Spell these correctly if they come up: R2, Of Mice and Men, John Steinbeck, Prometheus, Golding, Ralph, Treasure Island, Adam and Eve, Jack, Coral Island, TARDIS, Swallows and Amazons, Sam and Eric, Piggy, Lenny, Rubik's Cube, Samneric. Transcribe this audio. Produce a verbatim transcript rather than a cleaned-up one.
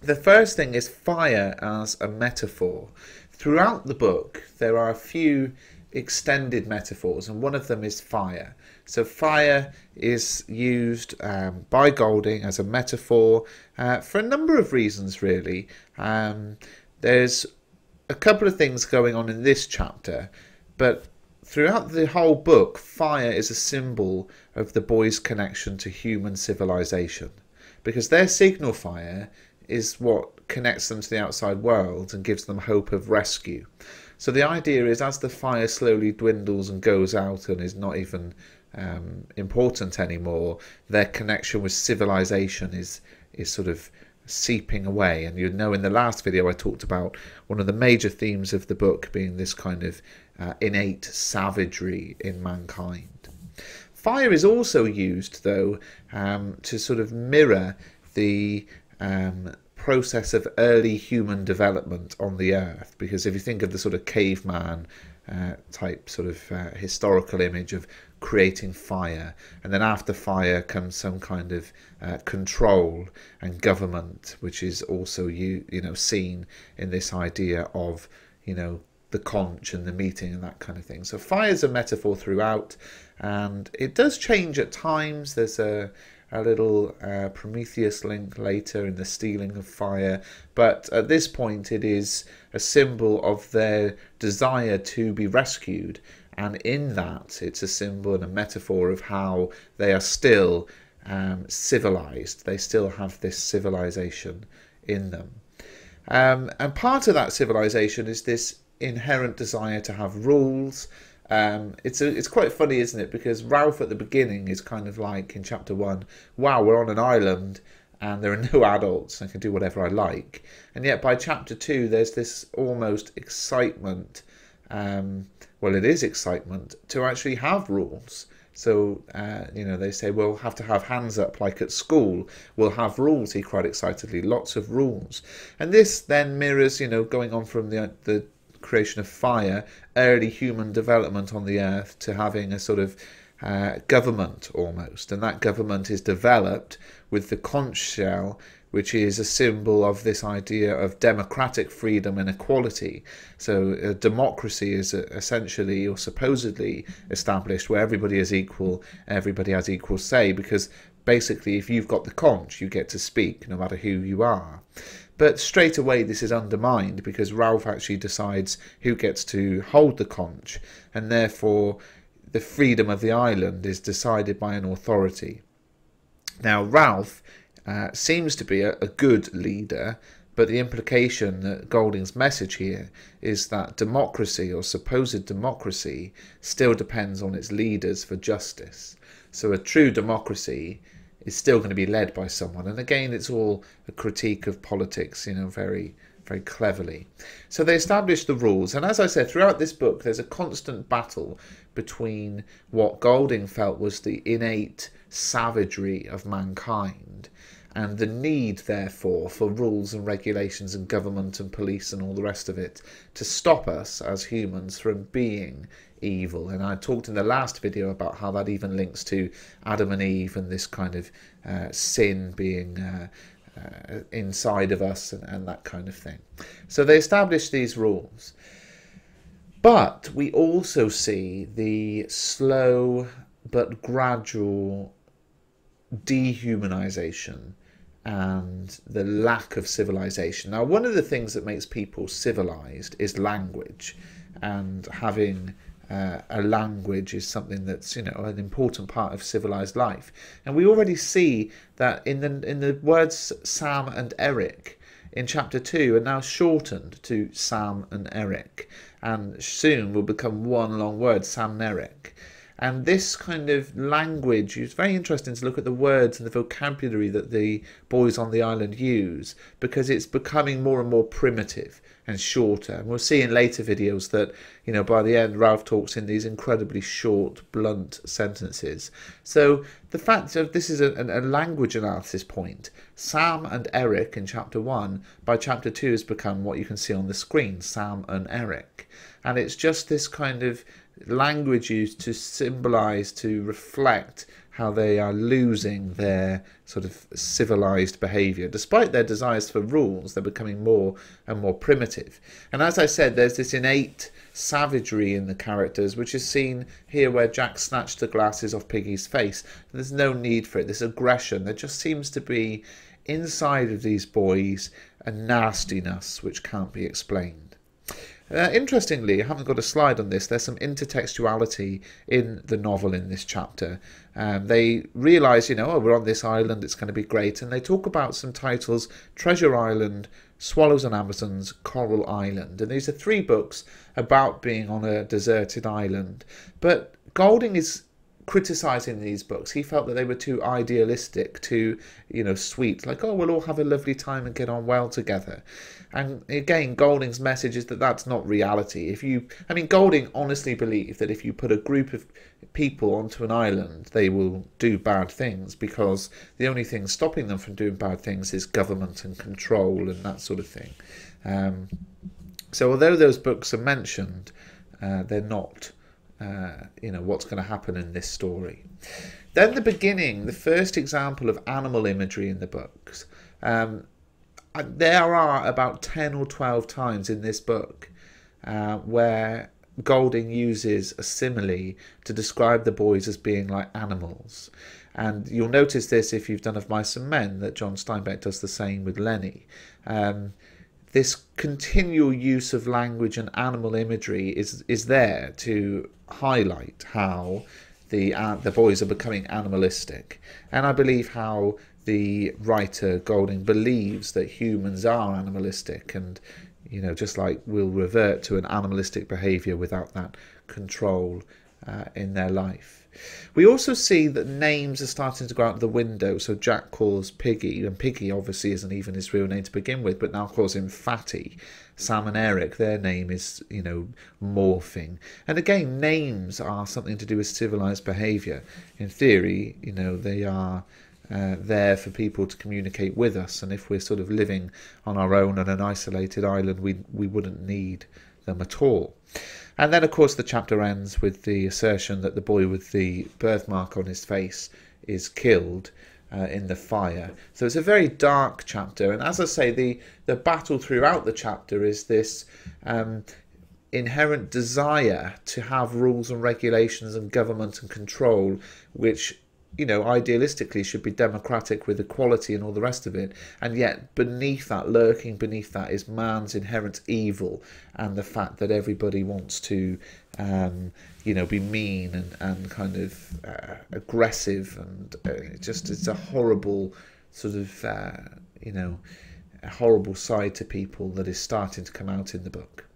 The first thing is fire as a metaphor. Throughout the book, there are a few extended metaphors, and one of them is fire. So fire is used um, by Golding as a metaphor uh, for a number of reasons, really. Um, there's a couple of things going on in this chapter, but throughout the whole book, fire is a symbol of the boys' connection to human civilization, because their signal fire is what connects them to the outside world and gives them hope of rescue. So the idea is, as the fire slowly dwindles and goes out and is not even um, important anymore, their connection with civilization is is sort of seeping away. And you know, in the last video I talked about one of the major themes of the book being this kind of uh, innate savagery in mankind. Fire is also used, though, um, to sort of mirror the Um, process of early human development on the earth, because if you think of the sort of caveman uh, type sort of uh, historical image of creating fire, and then after fire comes some kind of uh, control and government, which is also you you know seen in this idea of you know the conch and the meeting and that kind of thing. So fire is a metaphor throughout, and it does change at times. There's a a little uh, Prometheus link later in the stealing of fire, but at this point it is a symbol of their desire to be rescued, and in that it's a symbol and a metaphor of how they are still um, civilized. They still have this civilization in them, um, and part of that civilization is this inherent desire to have rules. Um, it's, a, it's quite funny, isn't it? Because Ralph at the beginning is kind of like, in chapter one, wow, we're on an island and there are no adults and I can do whatever I like. And yet by chapter two, there's this almost excitement, um, well, it is excitement, to actually have rules. So, uh, you know, they say, we'll have to have hands up like at school. We'll have rules, he cried excitedly, lots of rules. And this then mirrors, you know, going on from the the... creation of fire, early human development on the earth, to having a sort of uh, government almost, and that government is developed with the conch shell, which is a symbol of this idea of democratic freedom and equality. So a democracy is essentially or supposedly established where everybody is equal, everybody has equal say, because basically if you've got the conch you get to speak no matter who you are. But straight away this is undermined, because Ralph actually decides who gets to hold the conch, and therefore the freedom of the island is decided by an authority. Now Ralph uh, seems to be a, a good leader, but the implication that Golding's message here is that democracy, or supposed democracy, still depends on its leaders for justice. So a true democracy is still going to be led by someone. And again, it's all a critique of politics, you know, very, very cleverly. So they establish the rules. And as I said, throughout this book, there's a constant battle between what Golding felt was the innate savagery of mankind and the need, therefore, for rules and regulations and government and police and all the rest of it to stop us as humans from being evil. And I talked in the last video about how that even links to Adam and Eve and this kind of uh, sin being uh, uh, inside of us and, and that kind of thing. So they establish these rules. But we also see the slow but gradual dehumanization and the lack of civilization. Now, one of the things that makes people civilized is language, and having Uh, a language is something that's, you know, an important part of civilized life. And we already see that in the in the words Sam and Eric in chapter two are now shortened to Sam and Eric, and soon will become one long word, Samneric. And this kind of language, it's very interesting to look at the words and the vocabulary that the boys on the island use, because it's becoming more and more primitive and shorter. And we'll see in later videos that, you know, by the end, Ralph talks in these incredibly short, blunt sentences. So the fact that this is a, a language analysis point, Sam and Eric in chapter one, by chapter two has become what you can see on the screen, Sam and Eric. And it's just this kind of language used to symbolize, to reflect how they are losing their sort of civilized behavior. Despite their desires for rules, they're becoming more and more primitive. And as I said, there's this innate savagery in the characters, which is seen here where Jack snatched the glasses off Piggy's face. There's no need for it. This aggression, there just seems to be inside of these boys a nastiness which can't be explained. Uh, interestingly, I haven't got a slide on this, there's some intertextuality in the novel in this chapter. Um, they realise, you know, oh, we're on this island, it's going to be great, and they talk about some titles, Treasure Island, Swallows and Amazons, Coral Island, and these are three books about being on a deserted island. But Golding is criticising these books. He felt that they were too idealistic, too, you know, sweet, like, oh, we'll all have a lovely time and get on well together. And again, Golding's message is that that's not reality. If you, I mean, Golding honestly believed that if you put a group of people onto an island, they will do bad things, because the only thing stopping them from doing bad things is government and control and that sort of thing. Um, so although those books are mentioned, uh, they're not Uh, you know, what's going to happen in this story. Then the beginning, the first example of animal imagery in the books. Um, there are about ten or twelve times in this book uh, where Golding uses a simile to describe the boys as being like animals. And you'll notice this if you've done Of Mice and Men, that John Steinbeck does the same with Lenny. Um, this continual use of language and animal imagery is is there to highlight how the uh, the boys are becoming animalistic, and I believe how the writer Golding believes that humans are animalistic, and you know, just like we'll revert to an animalistic behavior without that control uh, in their life. We also see that names are starting to go out the window. So Jack calls Piggy, and Piggy obviously isn't even his real name to begin with, but now calls him Fatty. Sam and Eric, their name is, you know, morphing. And again, names are something to do with civilized behavior. In theory, you know, they are uh, there for people to communicate with us. And if we're sort of living on our own on an isolated island, we, we wouldn't need them at all. And then, of course, the chapter ends with the assertion that the boy with the birthmark on his face is killed uh, in the fire. So it's a very dark chapter. And as I say, the, the battle throughout the chapter is this um, inherent desire to have rules and regulations and government and control, which, you know, idealistically should be democratic with equality and all the rest of it. And yet beneath that, lurking beneath that, is man's inherent evil and the fact that everybody wants to, um, you know, be mean and, and kind of uh, aggressive. And uh, just it's a horrible sort of, uh, you know, a horrible side to people that is starting to come out in the book.